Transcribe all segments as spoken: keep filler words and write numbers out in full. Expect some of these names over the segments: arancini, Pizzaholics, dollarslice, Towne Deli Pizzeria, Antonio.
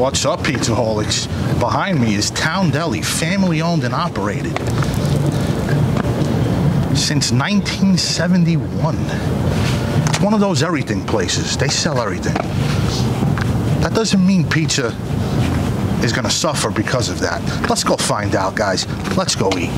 What's up, Pizzaholics? Behind me is Towne Deli, family owned and operated since nineteen seventy-one. It's one of those everything places. They sell everything. That doesn't mean pizza is gonna suffer because of that. Let's go find out, guys. Let's go eat.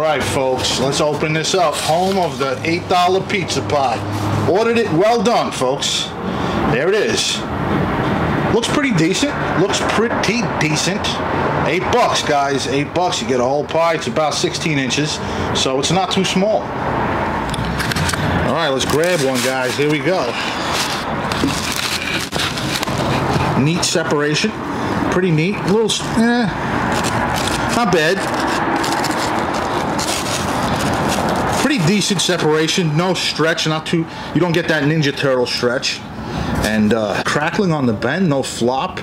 Alright folks, let's open this up. Home of the eight dollar pizza pie. Ordered it, well done folks. There it is. Looks pretty decent. Looks pretty decent. Eight bucks guys, eight bucks. You get a whole pie. It's about sixteen inches, so it's not too small. Alright, let's grab one guys. Here we go. Neat separation. Pretty neat. A little, eh, not bad. Pretty decent separation, no stretch, not too, you don't get that Ninja Turtle stretch. And uh, crackling on the bend, no flop.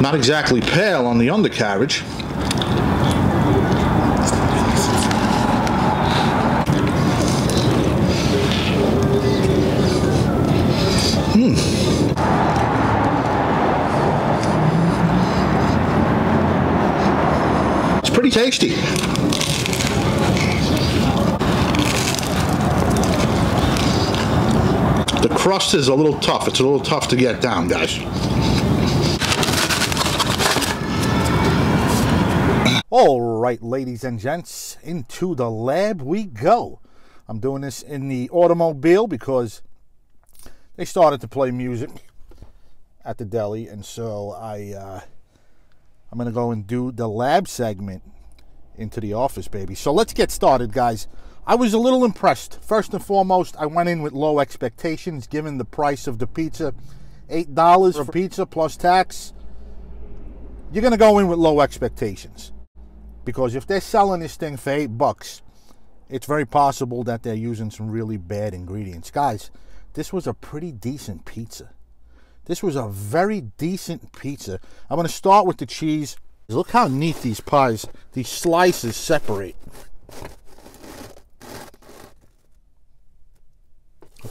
Not exactly pale on the undercarriage. Hmm. It's pretty tasty. The crust is a little tough. It's a little tough to get down, guys. All right, ladies and gents, into the lab we go. I'm doing this in the automobile because they started to play music at the deli, and so I, uh, I'm gonna go and do the lab segment into the office, baby. So let's get started, guys. I was a little impressed. First and foremost, I went in with low expectations given the price of the pizza. eight dollars for pizza plus tax. You're gonna go in with low expectations. Because if they're selling this thing for eight bucks, it's very possible that they're using some really bad ingredients. Guys, this was a pretty decent pizza. This was a very decent pizza. I'm gonna start with the cheese. Look how neat these pies, these slices separate.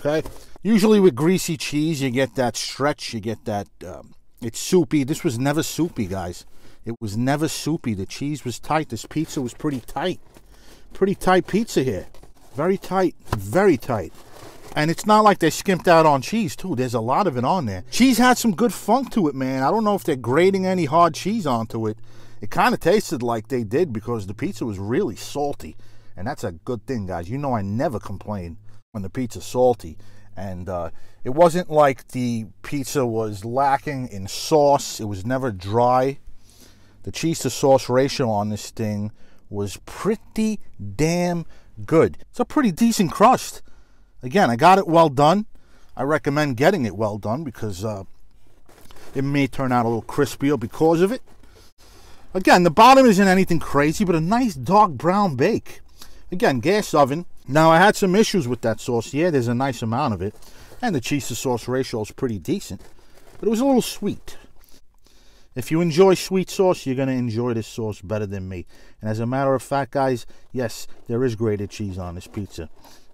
Okay, usually with greasy cheese you get that stretch, you get that um, it's soupy. This was never soupy, guys. It was never soupy. The cheese was tight. This pizza was pretty tight. Pretty tight pizza here. Very tight, very tight. And it's not like they skimped out on cheese too. There's a lot of it on there. Cheese had some good funk to it, man. I don't know if they're grating any hard cheese onto it. It kind of tasted like they did because the pizza was really salty, and that's a good thing, guys. You know I never complain when the pizza's salty, and uh, it wasn't like the pizza was lacking in sauce. It was never dry. The cheese to sauce ratio on this thing was pretty damn good. It's a pretty decent crust. Again, I got it well done. I recommend getting it well done because uh, it may turn out a little crispier because of it. Again, the bottom isn't anything crazy, but a nice dark brown bake. Again, gas oven. Now, I had some issues with that sauce. Yeah, there's a nice amount of it. And the cheese to sauce ratio is pretty decent. But it was a little sweet. If you enjoy sweet sauce, you're going to enjoy this sauce better than me. And as a matter of fact, guys, yes, there is grated cheese on this pizza.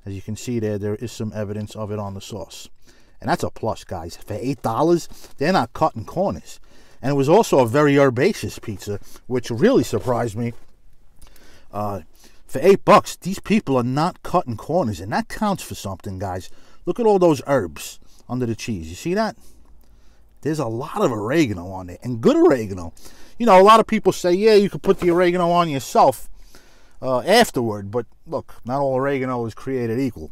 As you can see there, there is some evidence of it on the sauce. And that's a plus, guys. For eight dollars, they're not cutting corners. And it was also a very herbaceous pizza, which really surprised me. Uh... For eight bucks, these people are not cutting corners, and that counts for something, guys. Look at all those herbs under the cheese. You see that? There's a lot of oregano on it, and good oregano. You know, a lot of people say, yeah, you could put the oregano on yourself uh, afterward, but look, not all oregano is created equal.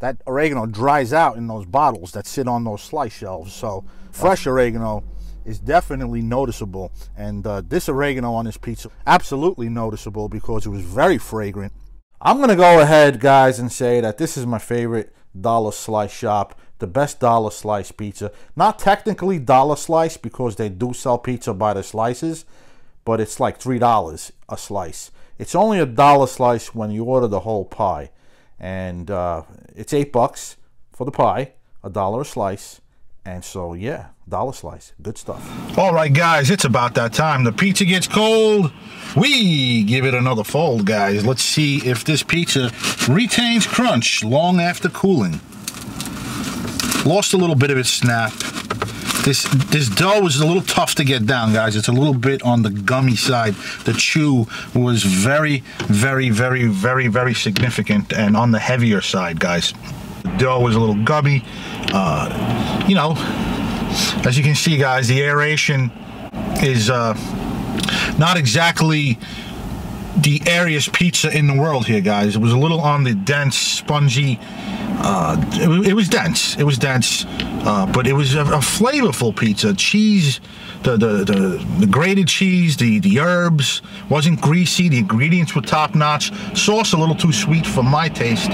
That oregano dries out in those bottles that sit on those slice shelves, so fresh oregano is definitely noticeable, and uh, this oregano on this pizza, absolutely noticeable because it was very fragrant. I'm gonna go ahead, guys, and say that this is my favorite dollar slice shop, the best dollar slice pizza. Not technically dollar slice because they do sell pizza by the slices, but it's like three dollars a slice. It's only a dollar slice when you order the whole pie, and uh, it's eight bucks for the pie, a dollar a slice. And so, yeah, dollar slice, good stuff. All right, guys, it's about that time. The pizza gets cold. We give it another fold, guys. Let's see if this pizza retains crunch long after cooling. Lost a little bit of its snap. This, this dough is a little tough to get down, guys. It's a little bit on the gummy side. The chew was very, very, very, very, very significant and on the heavier side, guys. The dough was a little gummy. Uh, you know, as you can see, guys, the aeration is uh, not exactly the airiest pizza in the world here, guys. It was a little on the dense, spongy, uh, it, it was dense, it was dense, uh, but it was a, a flavorful pizza. Cheese, the, the, the, the grated cheese, the, the herbs, wasn't greasy, the ingredients were top-notch, sauce a little too sweet for my taste,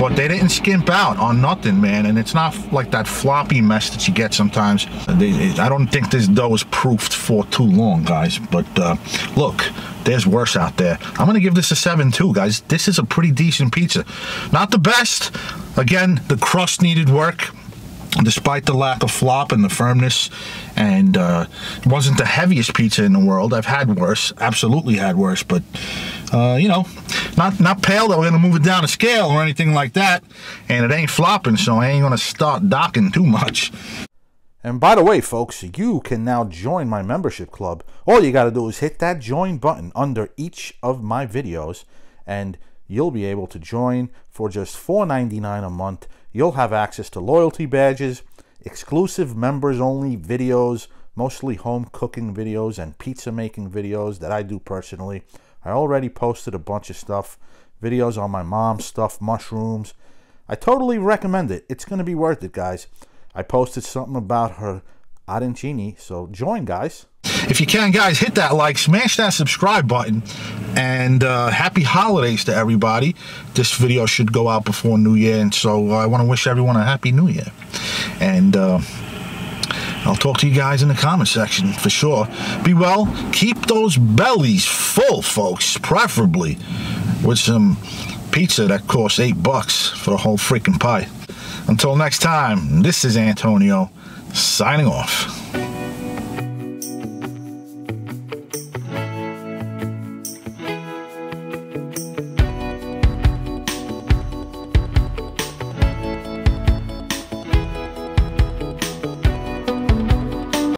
but they didn't skimp out on nothing, man, and it's not like that floppy mess that you get sometimes. They, I don't think this dough was proofed for too long, guys, but uh, look, there's worse out there. I'm gonna give this a seven too, guys. This is a pretty decent pizza. Not the best. Again, the crust needed work, despite the lack of flop and the firmness, and uh, it wasn't the heaviest pizza in the world. I've had worse, absolutely had worse, but uh, you know, not not pale that we're gonna move it down a scale or anything like that, and it ain't flopping, so I ain't gonna start docking too much. And by the way, folks, you can now join my membership club. All you got to do is hit that join button under each of my videos, and you'll be able to join for just four ninety-nine a month. You'll have access to loyalty badges, exclusive members-only videos, mostly home cooking videos and pizza-making videos that I do personally. I already posted a bunch of stuff, videos on my mom's stuff, mushrooms. I totally recommend it. It's going to be worth it, guys. I posted something about her arancini, so join, guys. If you can, guys, hit that like, smash that subscribe button, and uh, happy holidays to everybody. This video should go out before New Year, and so I want to wish everyone a happy New Year. And uh, I'll talk to you guys in the comment section for sure. Be well. Keep those bellies full, folks, preferably with some pizza that costs eight bucks for the whole freaking pie. Until next time, this is Antonio, signing off.